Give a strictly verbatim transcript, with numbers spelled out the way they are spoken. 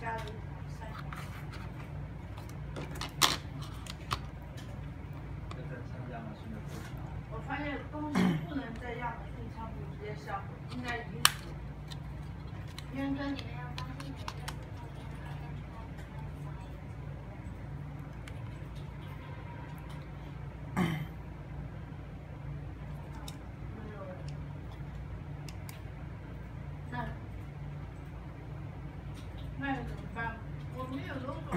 加入三角。我发现东西不能在亚马逊仓库直接销毁，应该允许。因为跟你们要发现每个。 那那怎么办？我没有 logo。